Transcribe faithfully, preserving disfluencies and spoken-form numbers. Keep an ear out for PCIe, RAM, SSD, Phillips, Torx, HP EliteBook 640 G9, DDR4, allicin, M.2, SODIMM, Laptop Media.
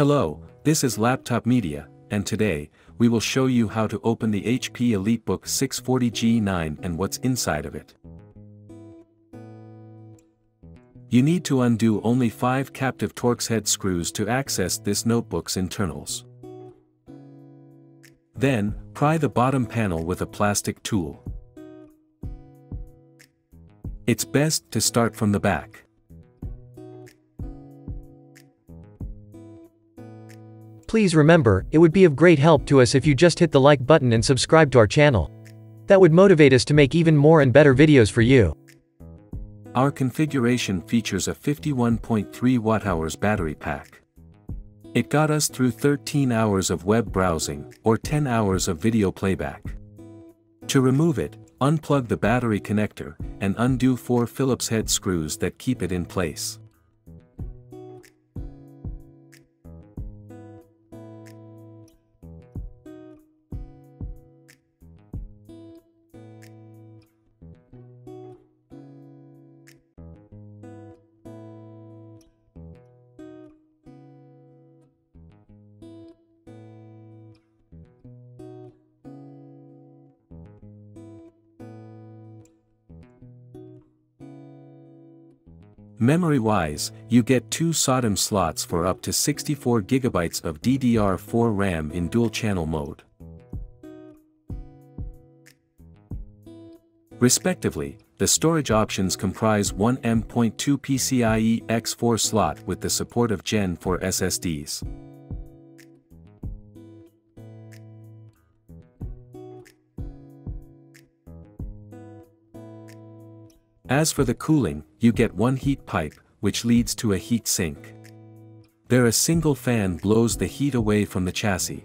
Hello, this is Laptop Media, and today, we will show you how to open the H P EliteBook six forty G nine and what's inside of it. You need to undo only five captive Torx head screws to access this notebook's internals. Then, pry the bottom panel with a plastic tool. It's best to start from the back. Please remember, it would be of great help to us if you just hit the like button and subscribe to our channel. That would motivate us to make even more and better videos for you. Our configuration features a fifty-one point three watt hours battery pack. It got us through thirteen hours of web browsing, or ten hours of video playback. To remove it, unplug the battery connector, and undo four Phillips head screws that keep it in place. Memory-wise, you get two SODIMM slots for up to sixty-four gigabytes of D D R four RAM in dual-channel mode, respectively. The storage options comprise one M dot two P C I E by four slot with the support of Gen four S S Ds. As for the cooling, you get one heat pipe, which leads to a heat sink. There a single fan blows the heat away from the chassis.